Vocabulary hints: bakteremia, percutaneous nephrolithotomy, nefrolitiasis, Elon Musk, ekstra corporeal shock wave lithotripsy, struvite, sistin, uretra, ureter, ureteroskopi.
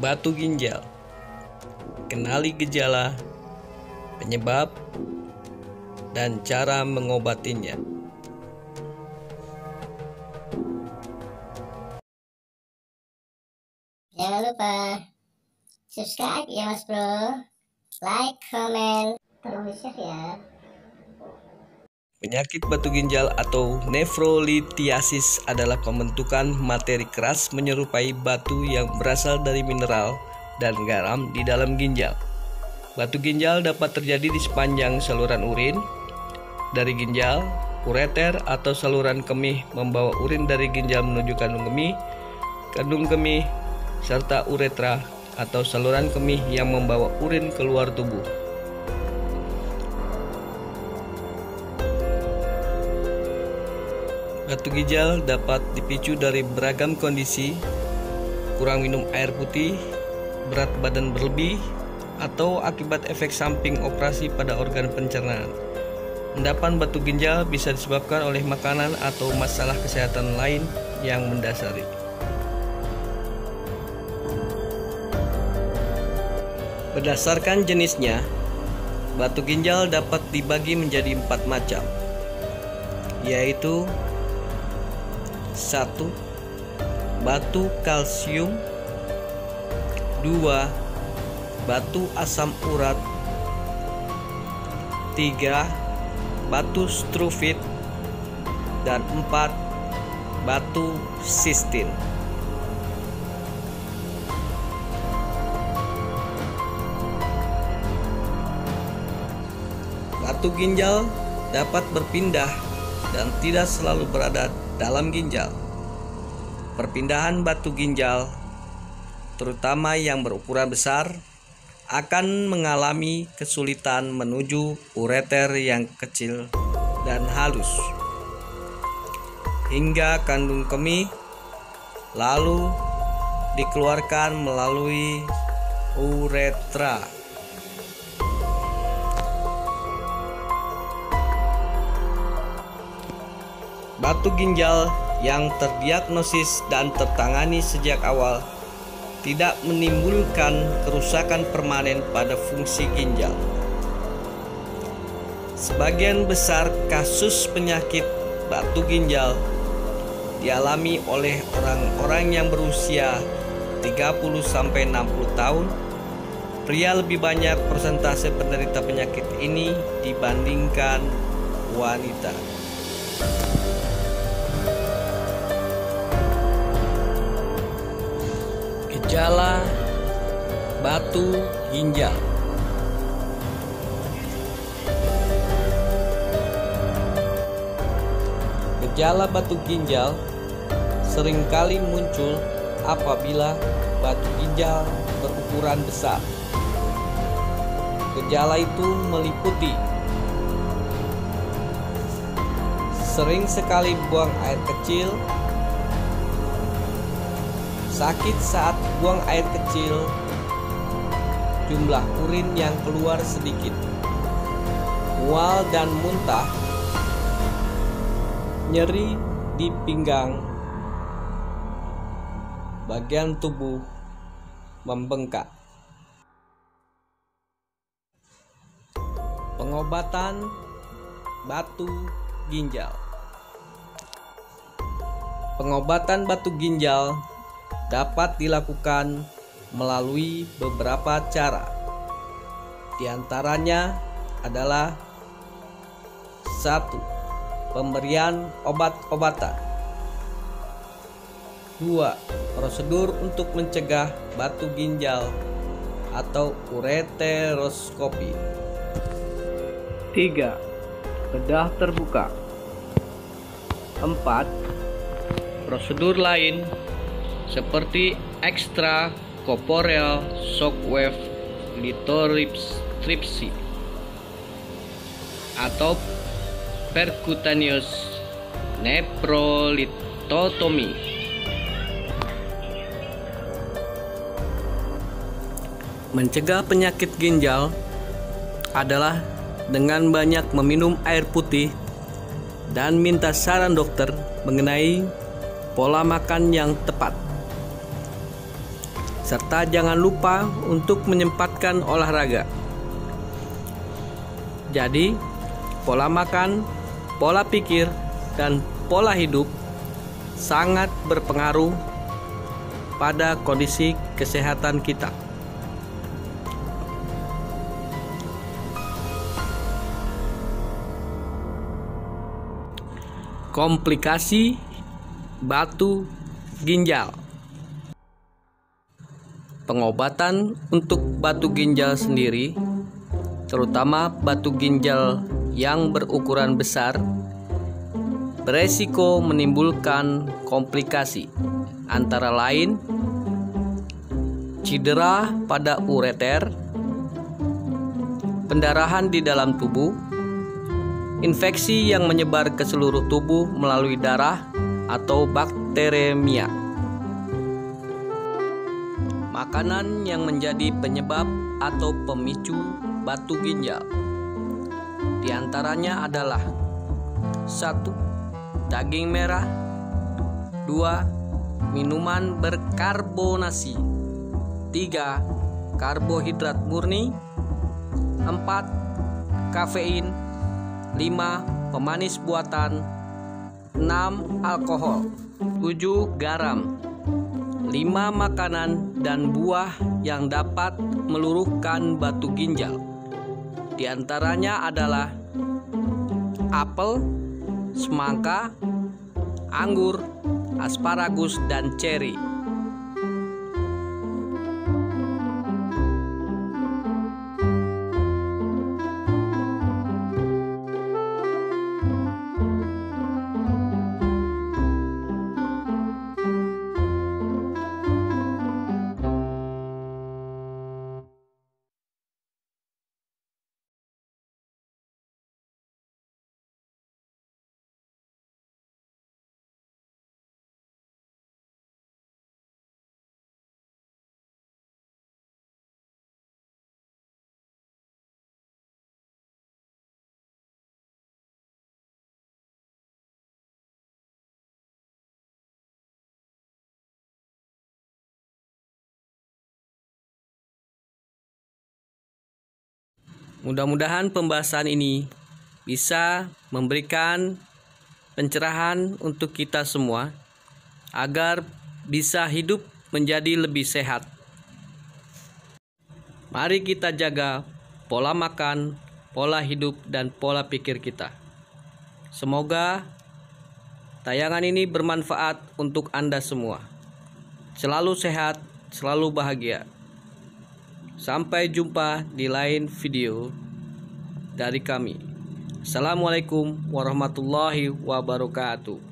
batu ginjal. Kenali gejala, penyebab, dan cara mengobatinya. Jangan lupa subscribe ya Mas Bro, like, comment, terus share ya. Penyakit batu ginjal atau nefrolitiasis adalah pembentukan materi keras menyerupai batu yang berasal dari mineral dan garam di dalam ginjal. Batu ginjal dapat terjadi di sepanjang saluran urin dari ginjal, ureter atau saluran kemih membawa urin dari ginjal menuju kandung kemih, serta uretra atau saluran kemih yang membawa urin keluar tubuh. Batu ginjal dapat dipicu dari beragam kondisi, kurang minum air putih, berat badan berlebih, atau akibat efek samping operasi pada organ pencernaan. Endapan batu ginjal bisa disebabkan oleh makanan atau masalah kesehatan lain yang mendasari. Berdasarkan jenisnya, batu ginjal dapat dibagi menjadi 4 macam, yaitu 1. Batu kalsium, 2. Batu asam urat, 3. Batu struvite, dan 4. Batu sistin. Batu ginjal dapat berpindah dan tidak selalu berada dalam ginjal. Perpindahan batu ginjal, terutama yang berukuran besar, akan mengalami kesulitan menuju ureter yang kecil dan halus, hingga kandung kemih, lalu dikeluarkan melalui uretra. Batu ginjal yang terdiagnosis dan tertangani sejak awal tidak menimbulkan kerusakan permanen pada fungsi ginjal. Sebagian besar kasus penyakit batu ginjal dialami oleh orang-orang yang berusia 30-60 tahun. Pria lebih banyak persentase penderita penyakit ini dibandingkan wanita. Gejala batu ginjal. Gejala batu ginjal seringkali muncul apabila batu ginjal berukuran besar. Gejala itu meliputi sering sekali buang air kecil, sakit saat buang air kecil, jumlah urin yang keluar sedikit, mual dan muntah, nyeri di pinggang, bagian tubuh membengkak. Pengobatan batu ginjal. Pengobatan batu ginjal dapat dilakukan melalui beberapa cara. Di antaranya adalah 1. Pemberian obat-obatan, 2. Prosedur untuk mencegah batu ginjal atau ureteroskopi, 3. Bedah terbuka, 4. Prosedur lain seperti ekstra corporeal shock wave lithotripsy atau percutaneous nephrolithotomy. Mencegah penyakit ginjal adalah dengan banyak meminum air putih dan minta saran dokter mengenai pola makan yang tepat. serta jangan lupa untuk menyempatkan olahraga. Jadi, pola makan, pola pikir, dan pola hidup sangat berpengaruh pada kondisi kesehatan kita. Komplikasi batu ginjal. Pengobatan untuk batu ginjal sendiri, terutama batu ginjal yang berukuran besar, beresiko menimbulkan komplikasi, antara lain cedera pada ureter, pendarahan di dalam tubuh, infeksi yang menyebar ke seluruh tubuh melalui darah atau bakteremia. Makanan yang menjadi penyebab atau pemicu batu ginjal di antaranya adalah 1. Daging merah, 2. Minuman berkarbonasi, 3. Karbohidrat murni, 4. Kafein, 5. Pemanis buatan, 6. Alkohol, 7. Garam. 5 makanan dan buah yang dapat meluruhkan batu ginjal. Di antaranya adalah apel, semangka, anggur, asparagus, dan ceri. Mudah-mudahan pembahasan ini bisa memberikan pencerahan untuk kita semua agar bisa hidup menjadi lebih sehat. Mari kita jaga pola makan, pola hidup, dan pola pikir kita. Semoga tayangan ini bermanfaat untuk Anda semua. Selalu sehat, selalu bahagia. Sampai jumpa di lain video dari kami. Assalamualaikum warahmatullahi wabarakatuh.